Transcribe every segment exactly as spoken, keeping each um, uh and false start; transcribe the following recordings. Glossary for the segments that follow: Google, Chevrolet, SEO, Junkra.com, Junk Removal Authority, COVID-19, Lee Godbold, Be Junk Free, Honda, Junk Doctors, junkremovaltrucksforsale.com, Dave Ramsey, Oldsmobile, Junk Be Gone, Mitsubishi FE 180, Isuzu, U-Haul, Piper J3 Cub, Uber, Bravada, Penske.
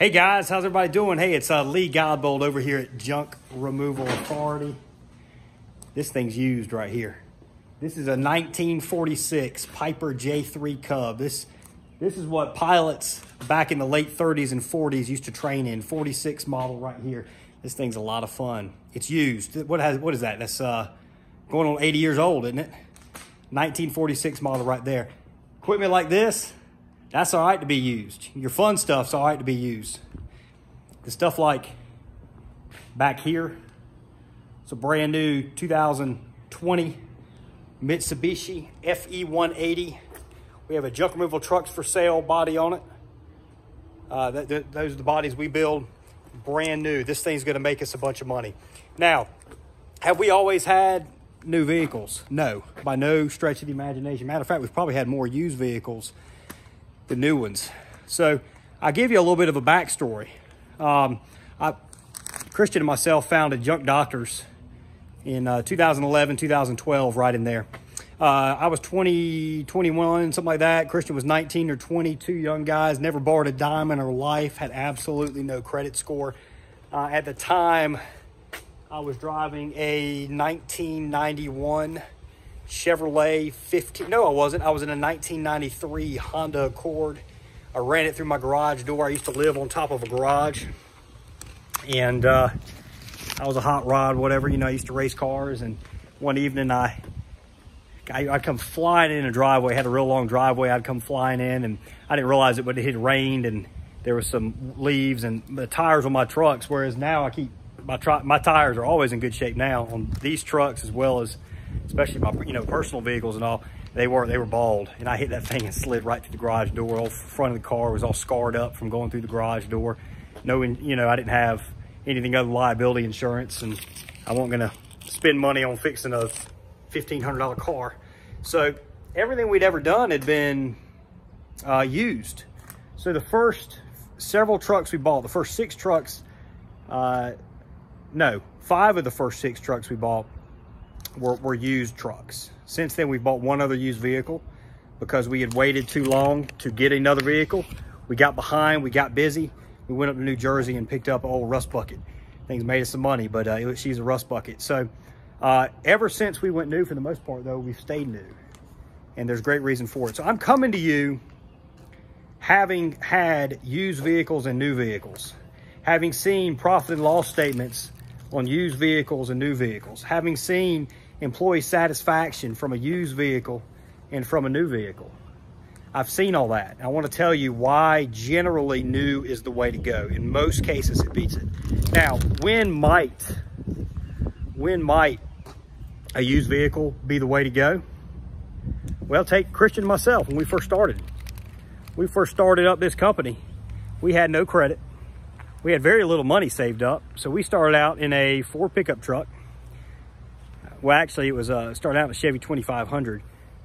Hey guys, how's everybody doing? Hey, it's uh, Lee Godbold over here at Junk Removal Authority. This thing's used right here. This is a nineteen forty-six Piper J three Cub. This, this is what pilots back in the late thirties and forties used to train in. forty-six model right here. This thing's a lot of fun. It's used. What has? What is that? That's uh, going on eighty years old, isn't it? nineteen forty-six model right there. Equipment like this, that's all right to be used. Your fun stuff's all right to be used. The stuff like back here, it's a brand new two thousand twenty Mitsubishi F E one eighty. We have a Junk Removal Trucks for Sale body on it. Uh, th th those are the bodies we build brand new. This thing's gonna make us a bunch of money. Now, have we always had new vehicles? No, by no stretch of the imagination. Matter of fact, we've probably had more used vehicles the new ones. So I'll give you a little bit of a backstory. Um, I, Christian and myself founded Junk Doctors in uh, two thousand eleven, two thousand twelve, right in there. Uh, I was twenty, twenty-one, something like that. Christian was nineteen or twenty, two young guys, never borrowed a dime in her life, had absolutely no credit score. Uh, at the time, I was driving a nineteen ninety-one Chevrolet fifteen. No, I wasn't. I was in a nineteen ninety-three Honda Accord. I ran it through my garage door. I used to live on top of a garage. And uh, I was a hot rod, whatever. You know, I used to race cars. And one evening, I, I, I'd come flying in a driveway. I had a real long driveway. I'd come flying in. And I didn't realize it, but it had rained. And there was some leaves and the tires on my trucks. Whereas now, I keep my, my tires are always in good shape now on these trucks as well as especially my, you know, personal vehicles and all, they were, they were bald. And I hit that thing and slid right through the garage door. All front of the car was all scarred up from going through the garage door. Knowing, you know, I didn't have anything other than liability insurance, and I wasn't going to spend money on fixing a fifteen hundred dollar car. So everything we'd ever done had been uh, used. So the first several trucks we bought, the first six trucks, uh, no, five of the first six trucks we bought, Were, were used trucks. Since then, we've bought one other used vehicle because we had waited too long to get another vehicle. We got behind, we got busy. We went up to New Jersey and picked up an old rust bucket. Things made us some money, but uh, it, she's a rust bucket. So uh, ever since we went new, for the most part, though, we've stayed new. And there's great reason for it. So I'm coming to you having had used vehicles and new vehicles, having seen profit and loss statements on used vehicles and new vehicles, having seen employee satisfaction from a used vehicle and from a new vehicle. I've seen all that. I want to tell you why generally new is the way to go. In most cases, it beats it. Now, when might, when might a used vehicle be the way to go? Well, take Christian and myself when we first started. We first started up this company. We had no credit. We had very little money saved up. So we started out in a Ford pickup truck. Well, actually it was uh, started out in a Chevy twenty-five hundred.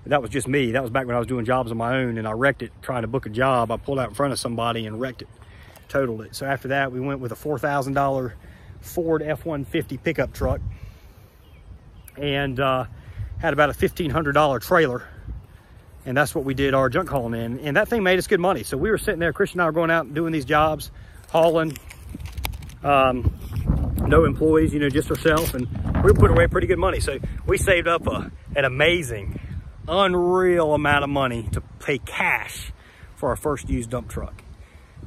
That was just me. That was back when I was doing jobs on my own and I wrecked it trying to book a job. I pulled out in front of somebody and wrecked it, totaled it. So after that, we went with a four thousand dollar Ford F one fifty pickup truck and uh, had about a fifteen hundred dollar trailer. And that's what we did our junk hauling in. And that thing made us good money. So we were sitting there, Christian and I were going out and doing these jobs, hauling, um, no employees, you know, just ourselves, and we put away pretty good money. So we saved up a, an amazing, unreal amount of money to pay cash for our first used dump truck.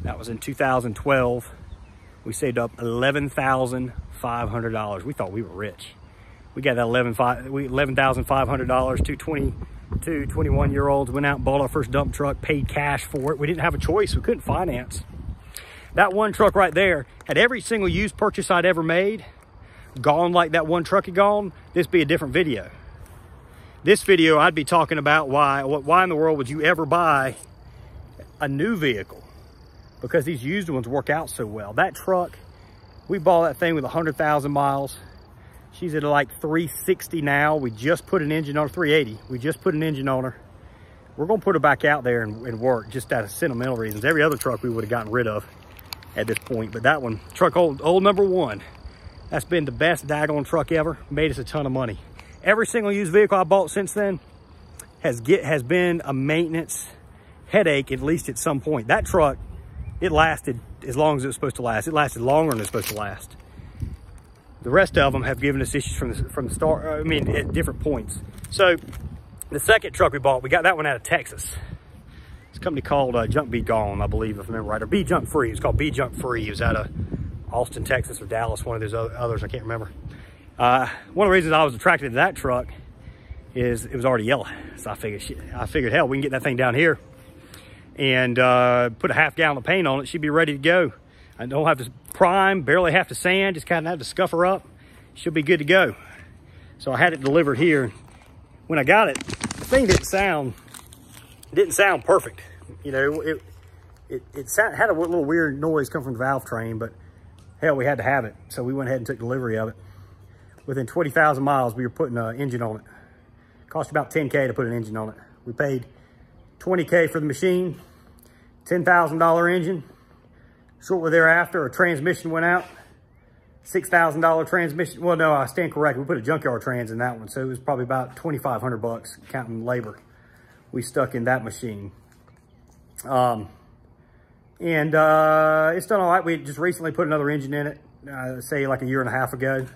That was in two thousand twelve. We saved up eleven thousand five hundred dollars. We thought we were rich. We got that eleven thousand five hundred dollars, two twenty-two, twenty-one-year-olds went out and bought our first dump truck, paid cash for it. We didn't have a choice. We couldn't finance. That one truck right there had every single used purchase I'd ever made gone like that one truck had gone, this'd be a different video. This video, I'd be talking about why, why in the world would you ever buy a new vehicle? Because these used ones work out so well. That truck, we bought that thing with one hundred thousand miles. She's at like three sixty now. We just put an engine on her, three eighty. We just put an engine on her. We're gonna put her back out there and, and work just out of sentimental reasons. Every other truck we would have gotten rid of at this point, but that one truck, old old number one, that's been the best daggone truck ever. Made us a ton of money. Every single used vehicle I bought since then has get has been a maintenance headache, at least at some point. That truck it lasted as long as it was supposed to last. It lasted longer than it was supposed to last. The rest of them have given us issues from the, from the start, I mean, at different points. So the second truck we bought, we got that one out of Texas. It's a company called uh, Junk Be Gone, I believe, if I remember right, or Be Junk Free. It's called Be Junk Free. It was out of Austin, Texas, or Dallas, one of those others, I can't remember. Uh, one of the reasons I was attracted to that truck is it was already yellow. So I figured, shit, I figured, hell, we can get that thing down here and uh, put a half gallon of paint on it. She'd be ready to go. I don't have to prime, barely have to sand, just kind of have to scuff her up. She'll be good to go. So I had it delivered here. When I got it, the thing didn't sound, didn't sound perfect. You know, it it, it sound, had a little weird noise come from the valve train, but hell, we had to have it. So we went ahead and took delivery of it. Within twenty thousand miles, we were putting an engine on it. It cost about ten K to put an engine on it. We paid twenty K for the machine, ten thousand dollar engine. Shortly thereafter, a transmission went out, six thousand dollar transmission. Well, no, I stand correct. We put a junkyard trans in that one, so it was probably about twenty-five hundred bucks counting labor we stuck in that machine. Um, and uh, it's done all right. We just recently put another engine in it, uh, say like a year and a half ago,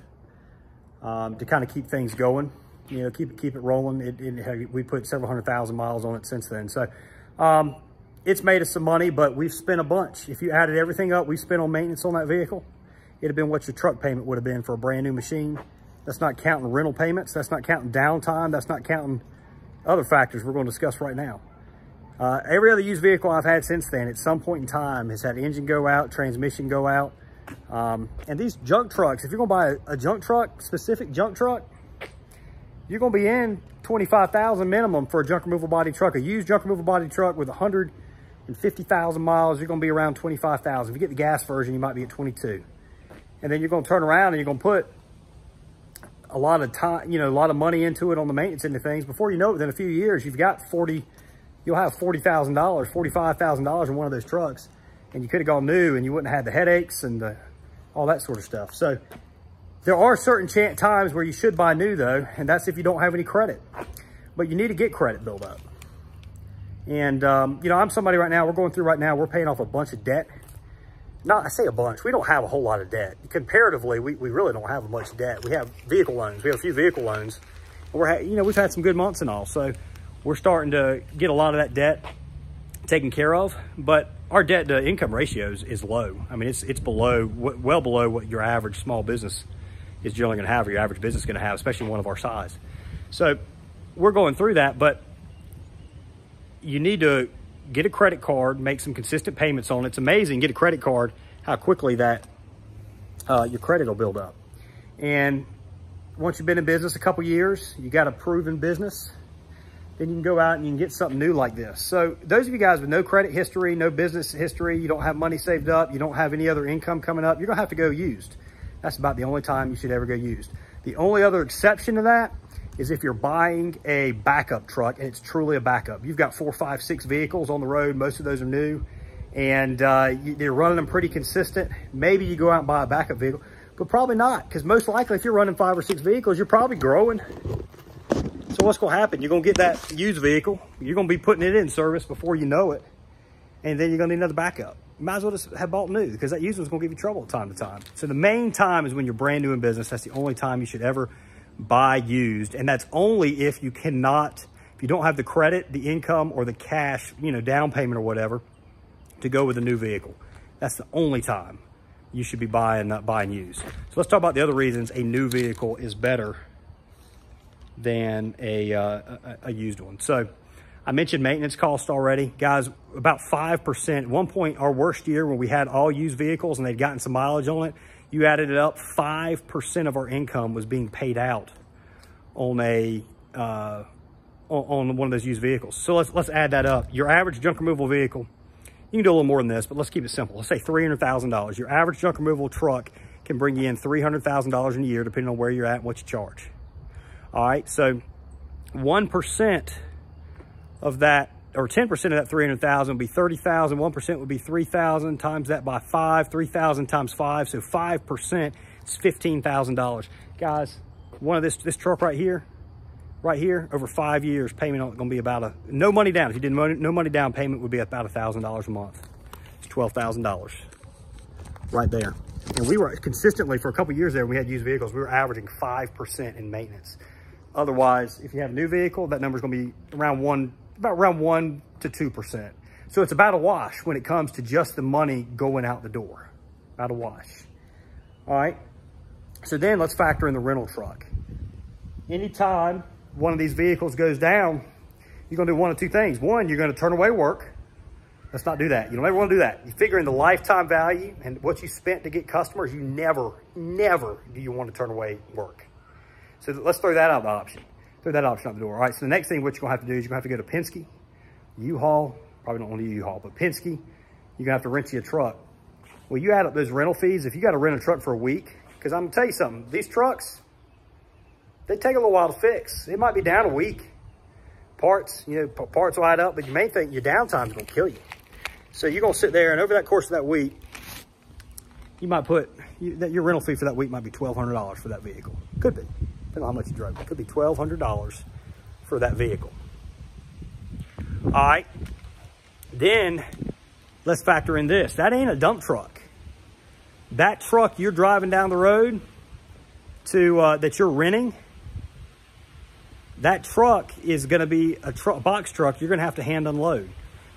um, to kind of keep things going, you know, keep it, keep it rolling. It, it, we put several hundred thousand miles on it since then. So, um, it's made us some money, but we've spent a bunch. If you added everything up, we spent on maintenance on that vehicle, it'd have been what your truck payment would have been for a brand new machine. That's not counting rental payments. That's not counting downtime. That's not counting other factors we're going to discuss right now. Uh, every other used vehicle I've had since then, at some point in time, has had engine go out, transmission go out. Um, and these junk trucks, if you're going to buy a, a junk truck, specific junk truck, you're going to be in twenty-five thousand minimum for a junk removal body truck. A used junk removal body truck with one hundred fifty thousand miles, you're going to be around twenty-five thousand. If you get the gas version, you might be at twenty-two. And then you're going to turn around and you're going to put a lot of time, you know, a lot of money into it on the maintenance and the things. Before you know it, within a few years, you've got forty, you'll have forty thousand dollars, forty-five thousand dollars in one of those trucks. And you could have gone new and you wouldn't have had the headaches and the, all that sort of stuff. So there are certain ch times where you should buy new though. And that's if you don't have any credit, but you need to get credit built up. And, um, you know, I'm somebody right now, we're going through right now, we're paying off a bunch of debt. Not, I say a bunch, we don't have a whole lot of debt. Comparatively, we, we really don't have much debt. We have vehicle loans, we have a few vehicle loans. And we're, you know, we've had some good months and all, so we're starting to get a lot of that debt taken care of, but our debt to income ratios is low. I mean, it's, it's below, well below what your average small business is generally gonna have, or your average business is gonna have, especially one of our size. So we're going through that, but you need to get a credit card, make some consistent payments on it. It's amazing, get a credit card, how quickly that uh, your credit will build up. And once you've been in business a couple years, you got a proven business, then you can go out and you can get something new like this. So those of you guys with no credit history, no business history, you don't have money saved up, you don't have any other income coming up, you're gonna have to go used. That's about the only time you should ever go used. The only other exception to that is if you're buying a backup truck and it's truly a backup. You've got four, five, six vehicles on the road. Most of those are new and uh, you, they're running them pretty consistent. Maybe you go out and buy a backup vehicle, but probably not, because most likely if you're running five or six vehicles, you're probably growing. So what's gonna happen? You're gonna get that used vehicle. You're gonna be putting it in service before you know it. And then you're gonna need another backup. You might as well just have bought new, because that used one's gonna give you trouble time to time. So the main time is when you're brand new in business. That's the only time you should ever buy used, and that's only if you cannot, if you don't have the credit, the income, or the cash, you know, down payment or whatever to go with a new vehicle. That's the only time you should be buying, not buying used. So let's talk about the other reasons a new vehicle is better than a, uh, a, a used one. So I mentioned maintenance costs already. Guys, about five percent, at one point, our worst year when we had all used vehicles and they'd gotten some mileage on it, you added it up, five percent of our income was being paid out on a uh, on one of those used vehicles. So let's, let's add that up. Your average junk removal vehicle, you can do a little more than this, but let's keep it simple. Let's say three hundred thousand dollars. Your average junk removal truck can bring you in three hundred thousand dollars in a year, depending on where you're at and what you charge. All right, so one percent of that, or ten percent of that three hundred thousand dollars would be thirty thousand dollars. one percent would be three thousand dollars. Times that by five, three thousand dollars times five. So five percent is fifteen thousand dollars. Guys, one of this, this truck right here, right here, over five years, payment on it going to be about a, no money down. If you did no money down, payment would be about one thousand dollars a month. It's twelve thousand dollars right there. And we were consistently, for a couple years there, when we had used vehicles, we were averaging five percent in maintenance. Otherwise, if you have a new vehicle, that number is going to be around one, about around one to two percent. So it's about a wash when it comes to just the money going out the door, about a wash. All right. So then let's factor in the rental truck. Anytime one of these vehicles goes down, you're going to do one of two things. One, you're going to turn away work. Let's not do that. You don't ever want to do that. You figure in the lifetime value and what you spent to get customers, you never, never do you want to turn away work. So let's throw that out the option. Throw that option out the door. All right, so the next thing what you're going to have to do is you're going to have to go to Penske, U-Haul. Probably don't want to U-Haul, but Penske, you're going to have to rent you a truck. Well, you add up those rental fees. If you got to rent a truck for a week, because I'm going to tell you something, these trucks, they take a little while to fix. It might be down a week. Parts, you know, parts will add up, but the main thing, your downtime is going to kill you. So you're going to sit there, and over that course of that week, you might put, you, that your rental fee for that week might be twelve hundred dollars for that vehicle. Could be. Depending on how much you drove. It could be twelve hundred dollars for that vehicle. All right. Then let's factor in this. That ain't a dump truck. That truck you're driving down the road to uh, that you're renting, that truck is going to be a tr box truck you're going to have to hand unload.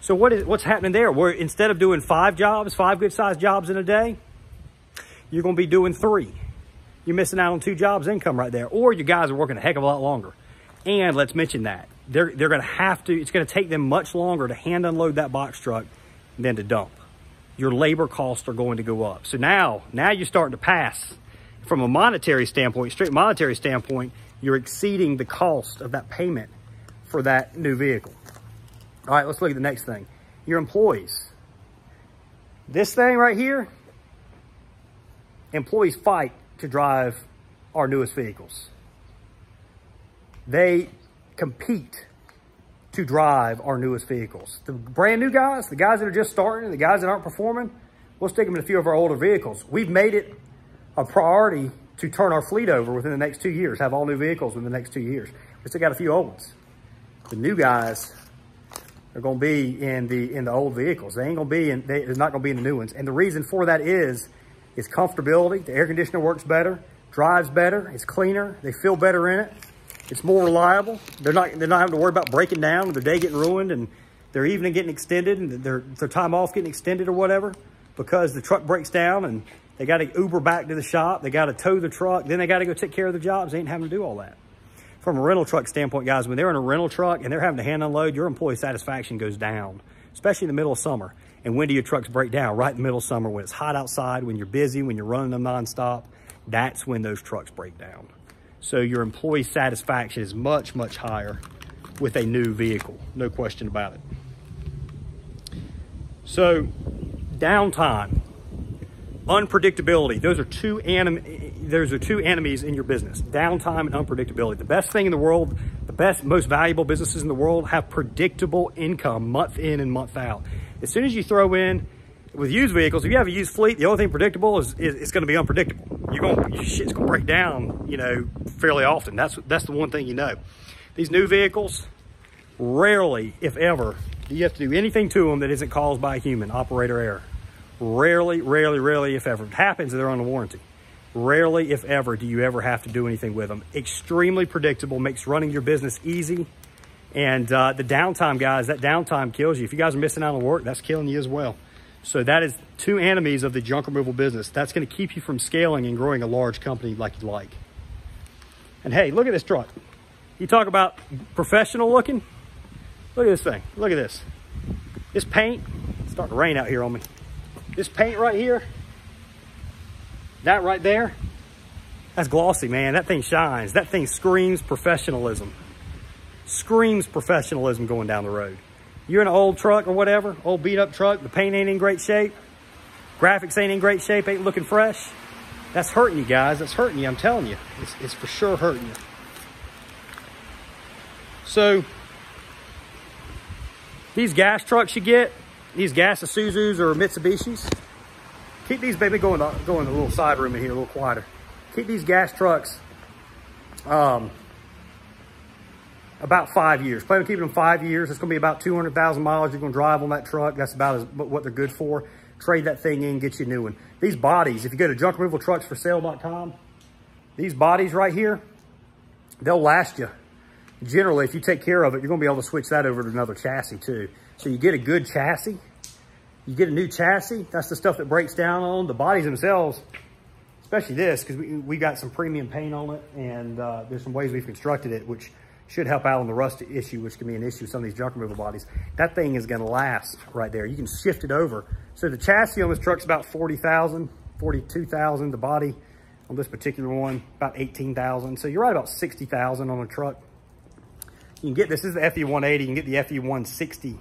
So what is, what's happening there? Where instead of doing five jobs, five good-sized jobs in a day, you're going to be doing three. You're missing out on two jobs income right there. Or your guys are working a heck of a lot longer. And let's mention that. They're, they're going to have to, it's going to take them much longer to hand unload that box truck than to dump. Your labor costs are going to go up. So now, now you're starting to pass. From a monetary standpoint, straight monetary standpoint, you're exceeding the cost of that payment for that new vehicle. All right, let's look at the next thing. Your employees. This thing right here, employees fight to drive our newest vehicles. They compete to drive our newest vehicles. The brand new guys, the guys that are just starting, the guys that aren't performing, we'll stick them in a few of our older vehicles. We've made it a priority to turn our fleet over within the next two years, have all new vehicles within the next two years. We still got a few old ones. The new guys are going to be in the in the old vehicles. They ain't going to be in. They, they're not going to be in the new ones. And the reason for that is, is comfortability. The air conditioner works better, drives better, it's cleaner. They feel better in it. It's more reliable. They're not they're not having to worry about breaking down, their day getting ruined, and their evening getting extended, and their their time off getting extended or whatever, because the truck breaks down and they got to Uber back to the shop. They got to tow the truck. Then they got to go take care of the jobs. They ain't having to do all that. From a rental truck standpoint, guys, when they're in a rental truck and they're having to hand unload, your employee satisfaction goes down, especially in the middle of summer. And when do your trucks break down? Right in the middle of summer, when it's hot outside, when you're busy, when you're running them nonstop, that's when those trucks break down. So your employee satisfaction is much, much higher with a new vehicle. No question about it. So downtime. Unpredictability. Those are two those are two enemies in your business. Downtime and unpredictability. The best thing in the world, the best, most valuable businesses in the world have predictable income month in and month out. As soon as you throw in with used vehicles, if you have a used fleet, the only thing predictable is, is it's going to be unpredictable. You're going, your shit's going to break down, you know, fairly often. That's that's the one thing you know. These new vehicles, rarely, if ever, do you have to do anything to them that isn't caused by a human, operator error. Rarely, rarely, rarely, if ever. It happens, they're under warranty. Rarely, if ever, do you ever have to do anything with them. Extremely predictable, makes running your business easy. And uh, the downtime, guys, that downtime kills you. If you guys are missing out on work, that's killing you as well. So that is two enemies of the junk removal business. That's going to keep you from scaling and growing a large company like you like. And hey, look at this truck. You talk about professional looking. Look at this thing. Look at this. This paint, it's starting to rain out here on me. This paint right here, that right there, that's glossy, man. That thing shines. That thing screams professionalism. Screams professionalism going down the road. You're in an old truck or whatever, old beat up truck, the paint ain't in great shape, graphics ain't in great shape, ain't looking fresh. That's hurting you guys. That's hurting you, I'm telling you. It's, it's for sure hurting you. So, these gas trucks you get, these gas Isuzus or Mitsubishis, keep these, baby, going to, go in the little side room in here, a little quieter. Keep these gas trucks um, about five years. Plan on keeping them five years. It's going to be about two hundred thousand miles you're going to drive on that truck. That's about as, what they're good for. trade that thing in, get you a new one. These bodies, if you go to junk removal trucks for sale dot com, these bodies right here, they'll last you. Generally, if you take care of it, you're going to be able to switch that over to another chassis too. So you get a good chassis, you get a new chassis. That's the stuff that breaks down on the bodies themselves, especially this, because we, we got some premium paint on it, and uh, there's some ways we've constructed it, which should help out on the rust issue, which can be an issue with some of these junk removal bodies. That thing is going to last right there. You can shift it over. So the chassis on this truck's about forty thousand dollars, forty-two thousand dollars. The body on this particular one, about eighteen thousand dollars. So you're right about sixty thousand dollars on a truck. You can get, this is the F E one eighty, you can get the F E one sixty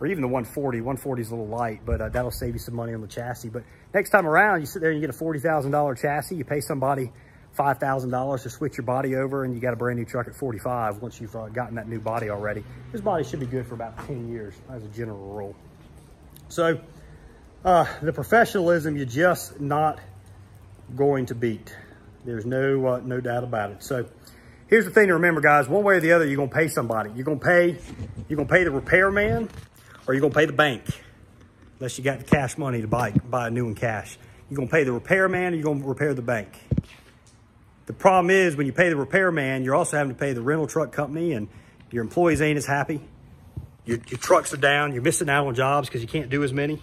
or even the one forty. one forty is a little light, but uh, that'll save you some money on the chassis. But next time around, you sit there and you get a forty thousand dollar chassis, you pay somebody five thousand dollars to switch your body over, and you got a brand new truck at forty-five once you've uh, gotten that new body already. This body should be good for about ten years as a general rule. So uh, the professionalism, you're just not going to beat. There's no, uh, no doubt about it. So here's the thing to remember, guys. One way or the other, you're gonna pay somebody. You're gonna pay, you're gonna pay the repairman, or you're gonna pay the bank, unless you got the cash money to buy buy a new one cash. You're gonna pay the repairman, or you're gonna repair the bank. The problem is, when you pay the repairman, you're also having to pay the rental truck company, and your employees ain't as happy. Your, your trucks are down. You're missing out on jobs because you can't do as many.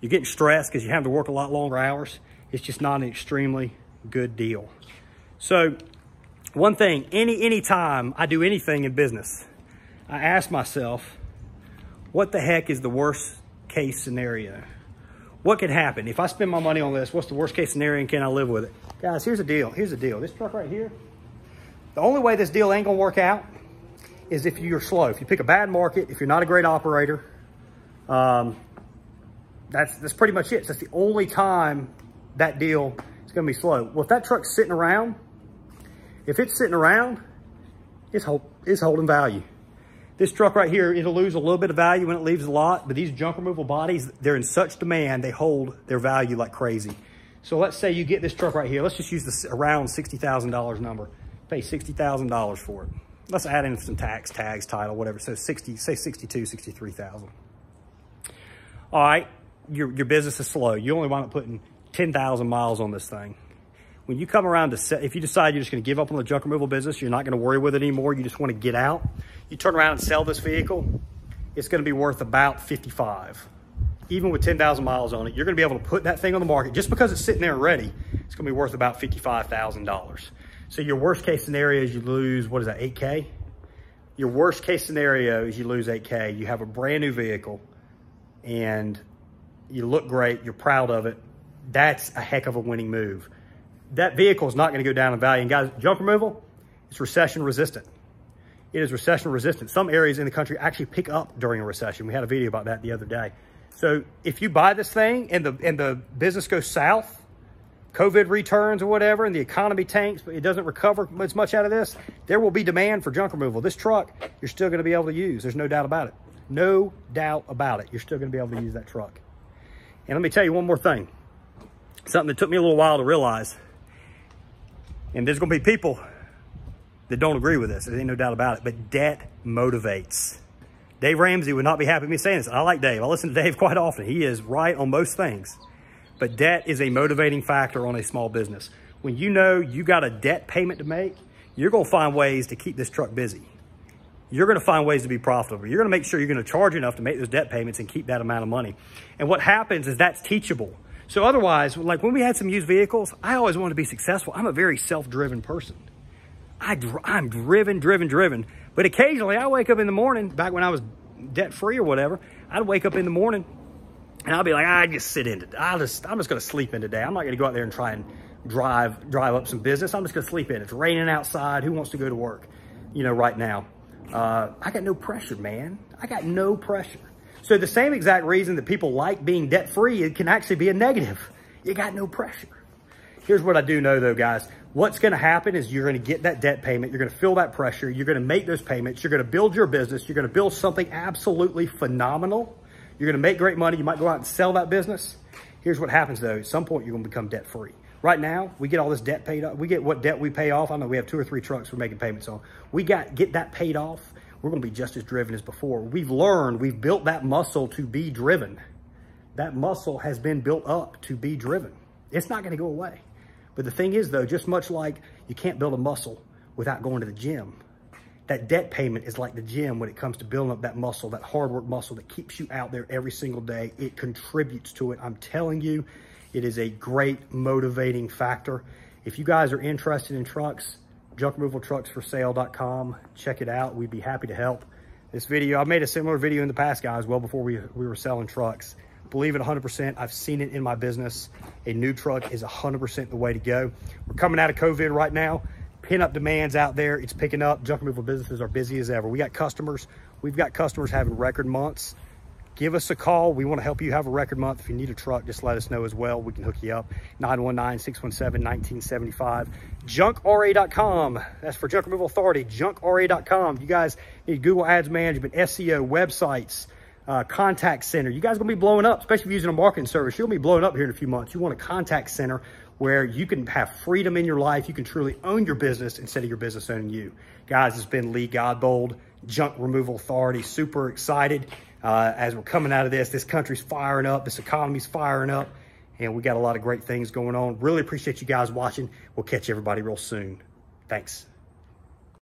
You're getting stressed because you have to work a lot longer hours. It's just not an extremely good deal. So one thing, any any time I do anything in business, I ask myself, what the heck is the worst case scenario? What could happen? If I spend my money on this, what's the worst case scenario, and can I live with it? Guys, here's the deal, here's the deal. This truck right here, the only way this deal ain't gonna work out is if you're slow. If you pick a bad market, if you're not a great operator, um, that's, that's pretty much it. That's the only time that deal is gonna be slow. Well, if that truck's sitting around, If it's sitting around, it's, hold, it's holding value. This truck right here, it'll lose a little bit of value when it leaves the lot, but these junk removal bodies, they're in such demand, they hold their value like crazy. So let's say you get this truck right here. Let's just use this around sixty thousand dollar number. Pay sixty thousand dollars for it. Let's add in some tax, tags, title, whatever. So sixty, say sixty-two thousand, sixty-three thousand. All right, your, your business is slow. You only wind up putting ten thousand miles on this thing. When you come around to set, if you decide you're just gonna give up on the junk removal business, you're not gonna worry with it anymore, you just wanna get out, you turn around and sell this vehicle, it's gonna be worth about fifty-five. Even with ten thousand miles on it, you're gonna be able to put that thing on the market, just because it's sitting there ready, it's gonna be worth about fifty-five thousand dollars. So your worst case scenario is you lose, what is that, eight K? Your worst case scenario is you lose eight K, you have a brand new vehicle, and you look great, you're proud of it. That's a heck of a winning move. That vehicle is not going to go down in value. And guys, junk removal, it's recession resistant. It is recession resistant. Some areas in the country actually pick up during a recession. We had a video about that the other day. So if you buy this thing and the, and the business goes south, COVID returns or whatever, and the economy tanks, but it doesn't recover as much out of this, there will be demand for junk removal. This truck, you're still going to be able to use. There's no doubt about it. No doubt about it. You're still going to be able to use that truck. And let me tell you one more thing, something that took me a little while to realize. And there's gonna be people that don't agree with this. There ain't no doubt about it, but debt motivates. Dave Ramsey would not be happy with me saying this. I like Dave, I listen to Dave quite often. He is right on most things. But debt is a motivating factor on a small business. When you know you got a debt payment to make, you're gonna find ways to keep this truck busy. You're gonna find ways to be profitable. You're gonna make sure you're gonna charge enough to make those debt payments and keep that amount of money. And what happens is that's teachable. So otherwise, like when we had some used vehicles, I always wanted to be successful. I'm a very self-driven person. I dr I'm driven, driven, driven. But occasionally I wake up in the morning, back when I was debt-free or whatever, I'd wake up in the morning and I'd be like, I just sit in it. I'll just, I'm just gonna sleep in today. I'm not gonna go out there and try and drive, drive up some business. I'm just gonna sleep in. It's raining outside. Who wants to go to work, you know, right now? Uh, I got no pressure, man. I got no pressure. So the same exact reason that people like being debt-free, it can actually be a negative. You got no pressure. Here's what I do know though, guys. What's gonna happen is you're gonna get that debt payment, you're gonna feel that pressure, you're gonna make those payments, you're gonna build your business, you're gonna build something absolutely phenomenal. You're gonna make great money, you might go out and sell that business. Here's what happens though, at some point you're gonna become debt-free. Right now, we get all this debt paid off. We get what debt we pay off. I know we have two or three trucks we're making payments on. We got get that paid off. We're gonna be just as driven as before. We've learned, we've built that muscle to be driven. that muscle has been built up to be driven. It's not going to go away. But the thing is, though, just much like you can't build a muscle without going to the gym, that debt payment is like the gym when it comes to building up that muscle, that hard work muscle that keeps you out there every single day. It contributes to it. I'm telling you, it is a great motivating factor. If you guys are interested in trucks, junk removal trucks for sale dot com, check it out. We'd be happy to help. This video, I made a similar video in the past, guys, well before we, we were selling trucks. Believe it one hundred percent. I've seen it in my business. A new truck is one hundred percent the way to go. We're coming out of COVID right now. Pin-up demand's out there. It's picking up. Junk removal businesses are busy as ever. We got customers. We've got customers having record months. Give us a call. We want to help you have a record month. If you need a truck, just let us know as well. We can hook you up. nine one nine, six one seven, one nine seven five. junk R A dot com. That's for Junk Removal Authority. junk R A dot com. You guys need Google Ads management, S E O, websites, Uh, contact center. You guys are going to be blowing up, especially if you're using a marketing service. You'll be blowing up here in a few months. You want a contact center where you can have freedom in your life. You can truly own your business instead of your business owning you. Guys, it's been Lee Godbold, Junk Removal Authority. Super excited uh, as we're coming out of this. This country's firing up. This economy's firing up. And we got a lot of great things going on. Really appreciate you guys watching. We'll catch everybody real soon. Thanks.